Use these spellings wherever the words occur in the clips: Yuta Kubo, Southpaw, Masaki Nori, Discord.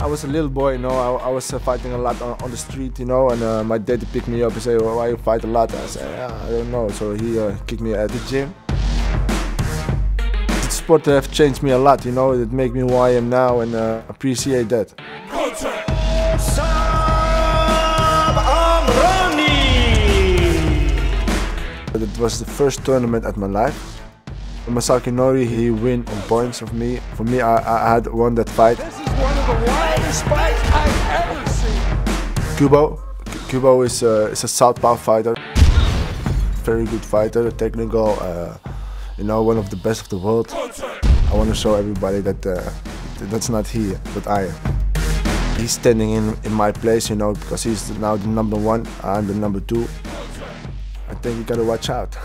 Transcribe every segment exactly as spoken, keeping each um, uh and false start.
I was a little boy, you know, I, I was uh, fighting a lot on, on the street, you know, and uh, my daddy picked me up and said, well, why you fight a lot? I said, yeah, I don't know, so he uh, kicked me at the gym. The sport has uh, changed me a lot, you know, it made me who I am now, and uh, appreciate that. It was the first tournament at my life. Masaki Nori, he win on points of me. For me, I, I had won that fight. This is one of the wildest fights I've ever seen. Kubo, Kubo is a, is a southpaw fighter. Very good fighter, technical, uh, you know, one of the best of the world. I want to show everybody that uh, that's not he, but I am. He's standing in, in my place, you know, because he's now the number one, I'm the number two. I think you gotta watch out.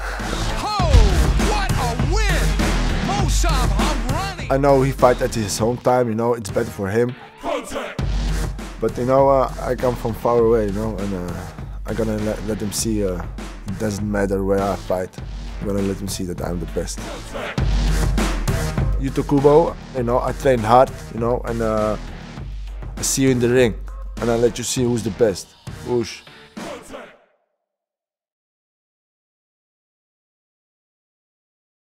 I know he fight at his home time, you know, it's better for him. But you know, uh, I come from far away, you know, and uh, I'm gonna let, let him see, uh, it doesn't matter where I fight, I'm gonna let him see that I'm the best. Yuta Kubo, you know, I train hard, you know, and uh, I see you in the ring, and I let you see who's the best. Whoosh.